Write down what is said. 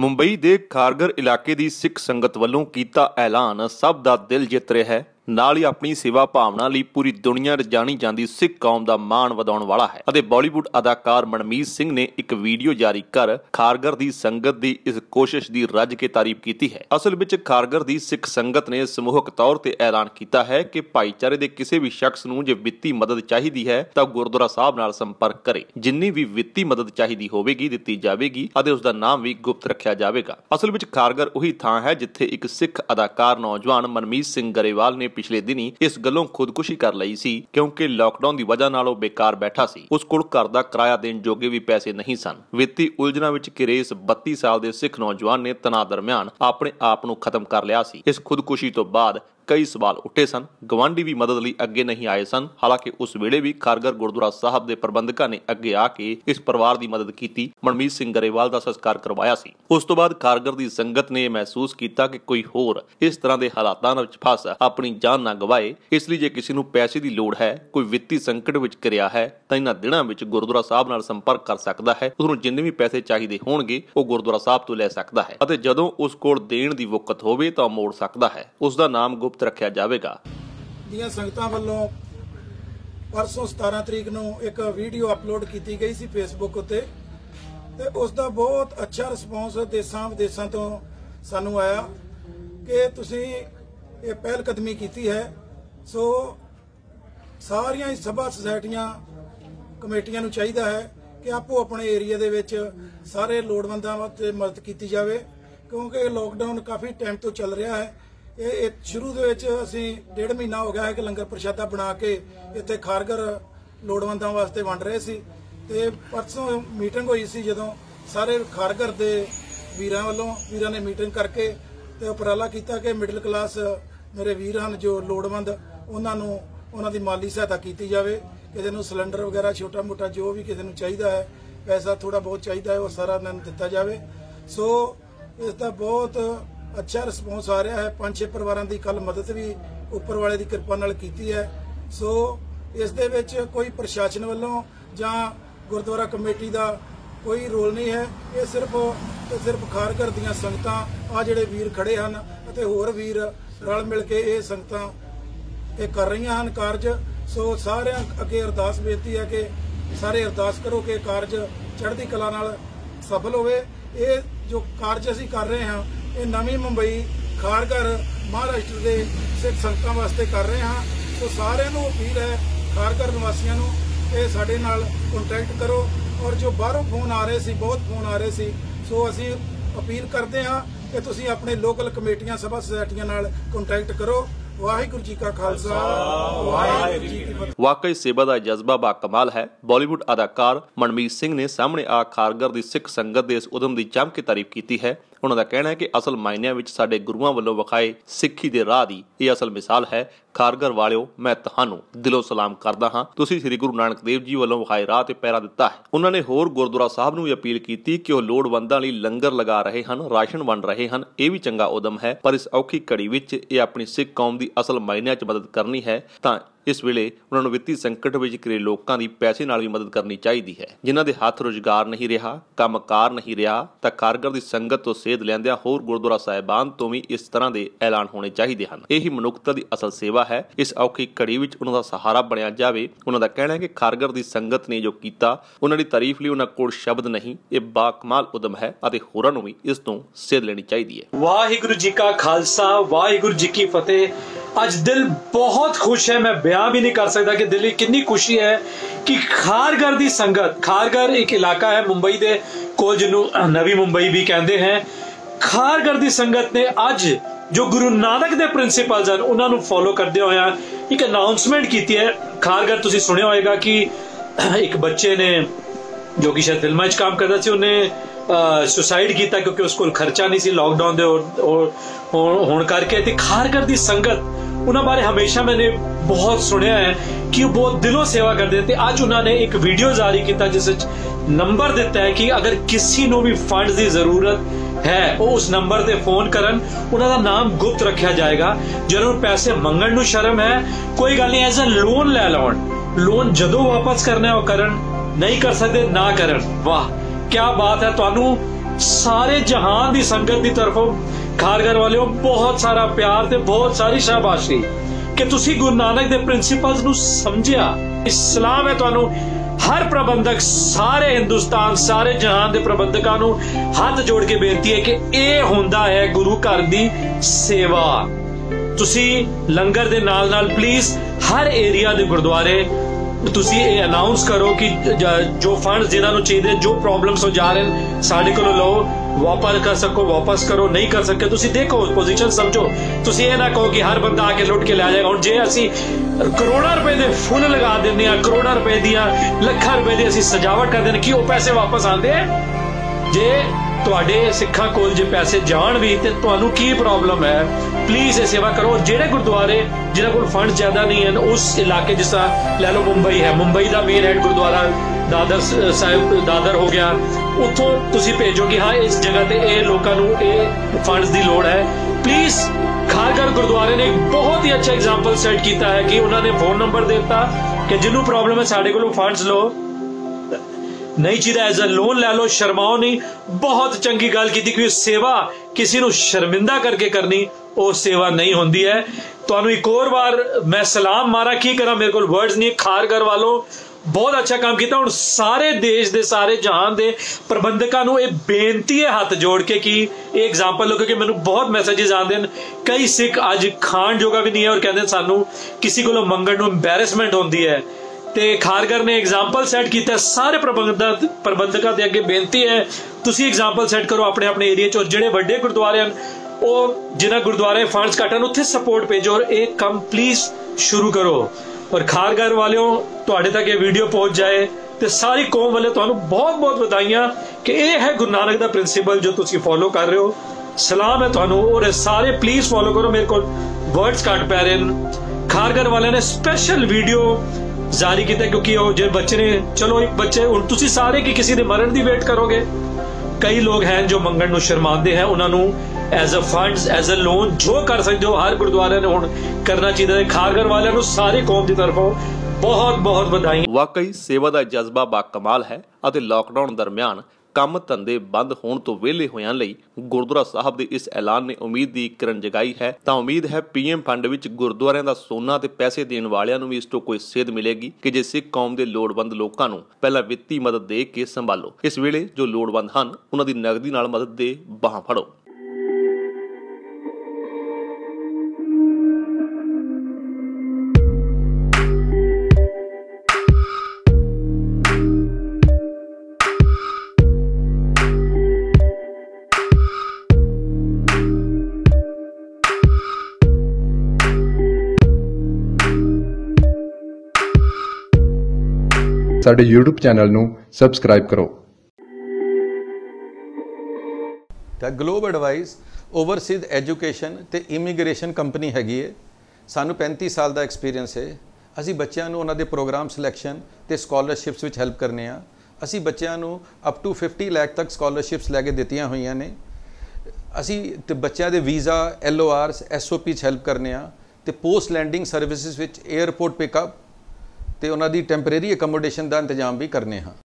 ਮੁੰਬਈ ਦੇ ਖਾਰਗਰ ਇਲਾਕੇ ਦੀ ਸਿੱਖ ਸੰਗਤ ਵੱਲੋਂ ਕੀਤਾ ਐਲਾਨ, ਸਭ ਦਾ ਦਿਲ ਜਿੱਤ ਰਿਹਾ ਹੈ। ਨਾਲ ਹੀ ਆਪਣੀ ਸੇਵਾ ਭਾਵਨਾ ਲਈ ਪੂਰੀ ਦੁਨੀਆ ਜਾਣੀ ਜਾਂਦੀ ਸਿੱਖ ਕੌਮ ਦਾ ਮਾਣ ਵਧਾਉਣ ਵਾਲਾ ਹੈ ਅਤੇ ਬਾਲੀਵੁੱਡ ਅਦਾਕਾਰ ਮਨਮੀਤ ਸਿੰਘ ਨੇ ਇੱਕ ਵੀਡੀਓ ਜਾਰੀ ਕਰ ਖਾਰਗਰ ਦੀ ਸੰਗਤ ਦੀ ਇਸ ਕੋਸ਼ਿਸ਼ ਦੀ ਰੱਜ ਕੇ ਤਾਰੀਫ ਕੀਤੀ ਹੈ। ਅਸਲ ਵਿੱਚ ਖਾਰਗਰ ਦੀ ਸਿੱਖ ਸੰਗਤ ਨੇ ਸਮੂਹਕ ਤੌਰ ਤੇ ਐਲਾਨ ਕੀਤਾ ਹੈ ਕਿ ਭਾਈਚਾਰੇ ਦੇ ਕਿਸੇ ਵੀ ਸ਼ਖਸ ਨੂੰ ਜੇ ਵਿੱਤੀ ਮਦਦ ਚਾਹੀਦੀ ਹੈ ਤਾਂ ਗੁਰਦੁਆਰਾ ਸਾਹਿਬ ਨਾਲ ਸੰਪਰਕ ਕਰੇ। ਜਿੰਨੀ ਵੀ ਵਿੱਤੀ ਮਦਦ ਚਾਹੀਦੀ ਹੋਵੇਗੀ ਦਿੱਤੀ ਜਾਵੇਗੀ ਅਤੇ ਉਸ ਦਾ ਨਾਮ ਵੀ ਗੁਪਤ ਰੱਖਿਆ ਜਾਵੇਗਾ। ਅਸਲ ਵਿੱਚ ਖਾਰਗਰ ਉਹੀ ਥਾਂ ਹੈ ਜਿੱਥੇ ਇੱਕ ਸਿੱਖ ਅਦਾਕਾਰ ਨੌਜਵਾਨ ਮਨਮੀਤ ਸਿੰਘ ਗਰੇਵਾਲ ਨੇ पिछले दिन ही इस गलों खुदकुशी कर ली सी क्योंकि लॉकडाउन की वजह नाल बेकार बैठा सी। उस कोल घर दा किराया देण जोगे भी पैसे नहीं सन। वित्ती उलझना विच किरेस 32 साल दे सिख नौजवान ने तनाव दरमियान अपने आप नूं खत्म कर लिया सी। इस खुदकुशी तो बाद कई सवाल उठे सन। गवांढी भी मदद लई अगे नहीं आए सन। हालांकि उस वेले भी खारगर गुरुद्वारा साहब दे प्रबंधकां ने अगे आके इस परिवार दी मदद कीती। मनमीत सिंह गरेवाल दा संस्कार करवाया सी। उस तो बाद खारगर दी संगत ने महसूस कीता कि कोई होर इस तरह दे हालातां विच फस अपनी जान ना गवाए, इसलिए जे किसी नूं पैसे दी लोड़ है, कोई वित्ती संकट विच घिरिया है तां इन्हां दिनां विच गुरुद्वारा साहब नाल संपर्क कर सकदा है। उस नूं जिन्ने भी पैसे चाहीदे होणगे ओह गुरुद्वारा साहब तों लै सकदा है अते जदों उस कोल देण दी वक्त होवे तां मोड़ सकदा है। उस दा नाम गुप्त रखिया जाएगा। दियां संगतां वल्लों परसों 17 तरीक नूं एक वीडियो अपलोड की गई सी फेसबुक उत्ते ते उस दा बहुत अच्छा रिस्पॉन्स देशां विदेशां तो सानू आया कि तुसीं ये पहलकदमी कीती है। सो सारियां सभा सोसाइटियां कमेटियां नूं चाहीदा है कि आपो अपने एरिया दे विच सारे लोड़वंदां ते मदद कीती जावे क्योंकि लॉकडाउन काफ़ी टाइम तो चल रहा है। ਇਹ ਸ਼ੁਰੂ ਦੇ ਵਿੱਚ ਅਸੀਂ ਡੇਢ ਮਹੀਨਾ ਹੋ ਗਿਆ ਹੈ ਕਿ ਲੰਗਰ ਪ੍ਰਸ਼ਾਦਾ ਬਣਾ ਕੇ ਇੱਥੇ ਖਾਰਗਰ ਲੋੜਵੰਦਾਂ ਵਾਸਤੇ ਵੰਡ ਰਹੇ ਸੀ ਤੇ ਪਰਸੋਂ ਮੀਟਿੰਗ ਹੋਈ ਸੀ ਜਦੋਂ ਸਾਰੇ ਖਾਰਗਰ ਦੇ ਵੀਰਾਂ ਵੱਲੋਂ ਵੀਰਾਂ ਨੇ ਮੀਟਿੰਗ ਕਰਕੇ ਤੇ ਉਪਰਾਲਾ ਕੀਤਾ ਕਿ ਮਿਡਲ ਕਲਾਸ ਮੇਰੇ ਵੀਰ ਹਨ ਜੋ ਲੋੜਵੰਦ ਉਹਨਾਂ ਨੂੰ ਉਹਨਾਂ ਦੀ ਮਾਲੀ ਸਹਾਇਤਾ ਕੀਤੀ ਜਾਵੇ। ਕਿਸੇ ਨੂੰ ਸਿਲੰਡਰ ਵਗੈਰਾ ਛੋਟਾ ਮੋਟਾ ਜੋ ਵੀ ਕਿਸੇ ਨੂੰ ਚਾਹੀਦਾ ਹੈ ਪੈਸਾ ਥੋੜਾ ਬਹੁਤ ਚਾਹੀਦਾ ਹੈ ਉਹ ਸਾਰਾ ਉਹਨਾਂ ਨੂੰ ਦਿੱਤਾ ਜਾਵੇ। ਸੋ ਇਸ ਦਾ ਬਹੁਤ अच्छा रिस्पॉन्स आ रहा है। 5-6 परिवारों की कल मदद भी उपर वाले की कृपा नाल कीती है। सो इस दे विच कोई प्रशासन वालों जां गुरुद्वारा कमेटी का कोई रोल नहीं है। ये सिर्फ खारघर दीआं संगतां आ जिहड़े वीर खड़े हैं अते होर वीर रल मिल के ये संगतां ये कर रही हैं कार्ज। सो सारियां अगे अरदास बेनती है कि सारे अरदास करो कि कार्ज चढ़दी कला नाल सफल होवे। ये जो कार्ज असीं कर रहे हैं ये नवी मुंबई खारघर महाराष्ट्र के सिख संगतां वास्ते कर रहे हैं। तो सारे नूं अपील है खारघर निवासियों नूं कि साडे नाल कॉन्टैक्ट करो और जो बाहरों फोन आ रहे सी बहुत फोन आ रहे सी। सो असीं अपील करते हाँ कि तुसीं अपने लोकल कमेटियां सभा सोसाइटियां नाल कॉन्टैक्ट करो। वाहिगुरु जी का खालसा वाहिगुरु जी की फतेह। वाकई सेवा का जज्बा बाकमाल है। बॉलीवुड अदाकार मनमीत सिंह ने सामने आ खारगर की सिख संगत के इस उदम की जम के तारीफ की है। उन्होंने कहना है कि असल मायनिया विच साडे गुरुआं वल्लों विखाए सिक्खी दे राह दी यह असल मिसाल है। खारगर वालिओ मैं तुहानू दिलों सलाम करदा हां। तुसीं श्री गुरु नानक देव जी वल्लों विखाए राह ते पैरा दिता है। उन्होंने होर गुरुद्वारा साहब नूं भी अपील की कि वह लोड़वंदां लई लंगर लगा रहे हैं, राशन वंड रहे हैं। यह भी चंगा उदम है पर इस औखी घड़ी विच यह अपनी सिख कौम की असल मायनिया च मदद करनी है तां इस वेले उन्हां नूं वित्ती संकट विच घिरे लोकां दी पैसे नाल भी मदद करनी चाहीदी है। जिन्हां दे हत्थ रोजगार नहीं रहा, कामकार नहीं रहा तां कारगर दी संगत तो सेध लैंदियां होर गुरुद्वारा साहिबान तो भी इस तरह दे ऐलान होने चाहीदे हन। यही मनुखता दी असल सेवा है। इस औखी घड़ी विच उन्हां दा सहारा बनिया जावे। उन्हां दा कहना है कि खारगर दी संगत ने जो कीता उन्हां दी तारीफ लई उन्हां कोल शब्द नहीं। ये बाकमाल उदम है अते होरां नूं भी इस तों सेध लैणी चाहीदी है। वाहिगुरु जी का खालसा वाहिगुरु जी की फतेह। आज दिल बहुत खुश है, मैं बयां भी नहीं कर सकता कि दिल की कितनी खुशी है कि खारगर दी संगत। खारगर एक इलाका है मुंबई दे कोल जिन्नू नवी मुंबई भी कहते हैं। खारगर दी संगत ने आज जो गुरु नानक दे प्रिंसिपल्स हैं उन्होंने फॉलो करते हुए एक अनाउंसमेंट की है। खारगर तुसीं सुने होएगा कि एक बच्चे ने जो कि शायद फिल्मां काम करता सी उन्हें सुसाइड किया क्योंकि उसको खर्चा नहीं सी लॉकडाउन दे होण करके। ते खारगर दी संगत उन्होंने बारे हमेशा मैंने बहुत सुने हैं कि वो दिलों सेवा करते थे। आज उन्होंने एक वीडियो जारी किया जिस नंबर दिता है कि अगर किसी को भी फंड की जरूरत है वो उस नंबर से फोन करन। उन्होंने नाम गुप्त रखा जाएगा। जरूर पैसे मंगण नू शर्म है, कोई गल नहीं। एज अ लोन लै लौन, लोन जदों वापस करना है वो करन, नहीं कर सकते ना करन। वाह क्या बात है। तुहानू सारे जहान की संगत की तरफों खारगर वालों बहुत सारा प्यार ते बहुत सारी शाबाशी कि तुसी गुरु नानक दे प्रिंसिपल्स नू समझिया। इस्लाम है तुहानू हर प्रबंधक सारे हिंदुस्तान सारे जहान के प्रबंधकों नू हाथ जोड़ के बेनती है कि यह हुंदा है गुरु घर की सेवा। तुसी लंगर दे नाल नाल प्लीज हर एरिया के गुरुद्वारे तुसी ये अनाउंस करो कि जो फंड्स जिन्होंने चाहिए जो प्रॉब्लम्स हो जा रहे हैं साढ़े को लो, वापस कर सको वापस करो, नहीं कर सके तुसी देखो पोजीशन समझो। तुसी ये ना कहो कि हर बंदा आके लुट के ले जाएगा। और जे असी करोड़ा रुपए के फुल लगा देने करोड़ा रुपए दिया लखा रुपए की असी सजावट कर देने कि वह पैसे वापस आते हैं। जे तुहाडे सिखा कोल जे पैसे जान भी तो तुहानू की प्रॉब्लम है। प्लीज ये सेवा करो। जेड़े गुरुद्वारे जिन्हां कोल फंड ज्यादा नहीं है उस इलाके जिस तरह लै लो मुंबई है, मुंबई का मेन हेड गुरुद्वारा दादर साहिब दादर हो गया, उतों तुसी भेजो कि हाँ इस जगह ते ये लोगों नू ये फंड्स दी लोड़ है। प्लीज खारगर गुरुद्वारे ने एक बहुत ही अच्छा एग्जाम्पल सैट किया है कि उन्होंने फोन नंबर देता कि जिन्होंने प्रॉब्लम है साढ़े को फंड्स लो, नहीं चाहिए एज अ लोन लै लो, शर्माओ नहीं। बहुत चंगी गल की कि सेवा किसी नू शर्मिंदा करके करनी वो सेवा नहीं होंदी है। तुहानू एक और बार मैं सलाम मारा की करा, मेरे को वर्ड्स नहीं। खारगर वालों बहुत अच्छा काम किया। हुण सारे देश दे सारे जहान दे प्रबंधकों नू ये बेनती है हाथ जोड़ के कि ये एग्जाम्पल लो, क्योंकि मैनू बहुत मैसेजेस आते हैं। कई सिख अज खाण जोगा भी नहीं है और कहते हैं सानू किसी को मंगण नू एम्बैरसमेंट होंदी है। ते खारगर ने एग्जाम्पल सैट किया। सारे प्रबंधकों के अगे बेनती है तुसी एग्जाम्पल सैट करो अपने अपने एरिया और जिहड़े वड्डे गुरुद्वारे और जिन्होंने गुरुद्वारे फंड्स घट हैं उत्थे सपोर्ट भेजो और एक काम प्लीज शुरू करो। और खारगर वालों तुहाडे तक ये वीडियो पहुँच जाए तो सारी कौम वाले तुहानू बहुत बहुत बधाइयां कि यह है गुरु नानक का प्रिंसिपल जो तुसी फॉलो कर रहे हो। सलाम है तुहानू और सारे प्लीज फॉलो करो। मेरे को वर्ड्स घट पै रहे। खारगर वाले ने स्पैशल वीडियो जारी किया क्योंकि जो बच्चे ने चलो एक बच्चे हूँ तुसी सारे कि किसी ने मरण की वेट करोगे। कई लोग हैं जो मंगण नू शर्माते हैं, उन्होंने as a funds as a loan जो कर सकते हो हर गुरुद्वारे ने हूँ करना चाहिए। खारगर वाले नू सारी कौम की तरफों बहुत बहुत बधाई। वाकई सेवा का जज्बा बाकमाल है। लॉकडाउन दरमियान ਕੰਮ ਧੰਦੇ ਬੰਦ ਹੋਣ ਤੋਂ ਵਿਹਲੇ ਹੋਇਆਂ ਲਈ ਗੁਰਦੁਆਰਾ ਸਾਹਿਬ ਦੇ ਇਸ ਐਲਾਨ ਨੇ ਉਮੀਦ ਦੀ ਕਿਰਨ ਜਗਾਈ ਹੈ। ਤਾਂ ਉਮੀਦ ਹੈ ਪੀਐਮ ਫੰਡ ਵਿੱਚ ਗੁਰਦੁਆਰਿਆਂ ਦਾ ਸੋਨਾ ਤੇ ਪੈਸੇ ਦੇਣ ਵਾਲਿਆਂ ਨੂੰ ਵੀ ਇਸ ਤੋਂ ਕੋਈ ਸੇਧ ਮਿਲੇਗੀ ਕਿ ਜੇ ਸਿੱਖ ਕੌਮ ਦੇ ਲੋੜਵੰਦ ਲੋਕਾਂ ਨੂੰ ਪਹਿਲਾਂ ਵਿੱਤੀ ਮਦਦ ਦੇ ਕੇ ਸੰਭਾਲੋ, ਇਸ ਵੇਲੇ ਜੋ ਲੋੜਵੰਦ ਹਨ ਉਹਨਾਂ ਦੀ ਨਗਦੀ ਨਾਲ ਮਦਦ ਦੇ ਬਾਹਾਂ ਫੜੋ। ਸਾਡੇ YouTube ਚੈਨਲ ਨੂੰ ਸਬਸਕ੍ਰਾਈਬ ਕਰੋ। ਤਾਂ ਗਲੋਬ ਐਡਵਾਈਸ ਓਵਰਸੀਜ਼ ਐਜੂਕੇਸ਼ਨ ਤੇ ਇਮੀਗ੍ਰੇਸ਼ਨ ਕੰਪਨੀ ਹੈਗੀ ਏ। ਸਾਨੂੰ 35 ਸਾਲ ਦਾ ਐਕਸਪੀਰੀਅੰਸ ਹੈ। ਅਸੀਂ ਬੱਚਿਆਂ ਨੂੰ ਉਹਨਾਂ ਦੇ ਪ੍ਰੋਗਰਾਮ ਸਿਲੈਕਸ਼ਨ ਤੇ ਸਕਾਲਰਸ਼ਿਪਸ ਵਿੱਚ ਹੈਲਪ ਕਰਨੇ ਆ। ਅਸੀਂ ਬੱਚਿਆਂ ਨੂੰ ਅਪ ਟੂ 50 ਲੱਖ ਤੱਕ ਸਕਾਲਰਸ਼ਿਪਸ ਲੈ ਕੇ ਦਿੱਤੀਆਂ ਹੋਈਆਂ ਨੇ। ਅਸੀਂ ਤੇ ਬੱਚਿਆਂ ਦੇ ਵੀਜ਼ਾ LORs SOP ਚ ਹੈਲਪ ਕਰਨੇ ਆ ਤੇ ਪੋਸਟ ਲੈਂਡਿੰਗ ਸਰਵਿਸਿਜ਼ ਵਿੱਚ 에ਅਰਪੋਰਟ ਪਿਕਅਪ ਤੇ ਉਹਨਾਂ ਦੀ ਟੈਂਪਰੇਰੀ ਅਕਮੋਡੇਸ਼ਨ ਦਾ ਇੰਤਜ਼ਾਮ ਵੀ ਕਰਨੇ ਹਾਂ।